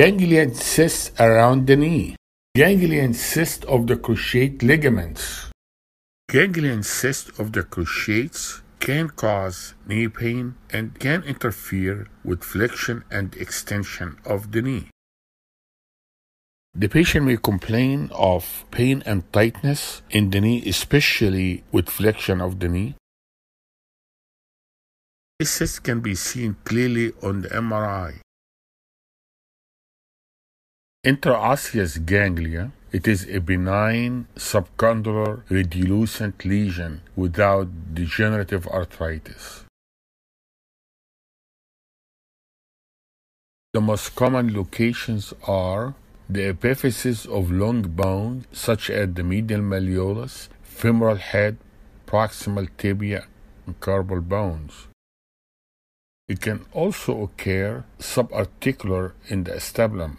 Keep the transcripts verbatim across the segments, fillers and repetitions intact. Ganglion cysts around the knee. Ganglion cyst of the cruciate ligaments. Ganglion cyst of the cruciates can cause knee pain and can interfere with flexion and extension of the knee. The patient may complain of pain and tightness in the knee, especially with flexion of the knee. These cysts can be seen clearly on the M R I. Intraosseous ganglia. It is a benign subcondylar radiolucent lesion without degenerative arthritis. The most common locations are the epiphyses of long bone, such as the medial malleolus, femoral head, proximal tibia, and carpal bones. It can also occur subarticular in the acetabulum.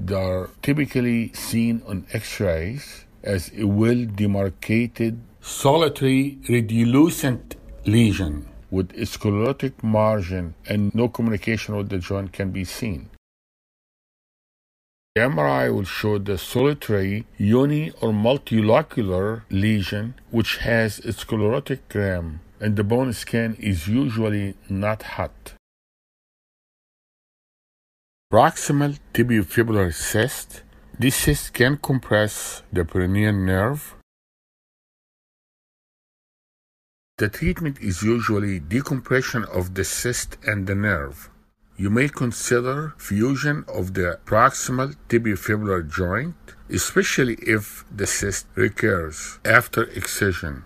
They are typically seen on X-rays as a well-demarcated solitary radiolucent lesion with a sclerotic margin and no communication with the joint can be seen. The M R I will show the solitary uni or multilocular lesion which has a sclerotic rim and the bone scan is usually not hot. Proximal tibiofibular cyst. This cyst can compress the peroneal nerve. The treatment is usually decompression of the cyst and the nerve. You may consider fusion of the proximal tibiofibular joint, especially if the cyst recurs after excision.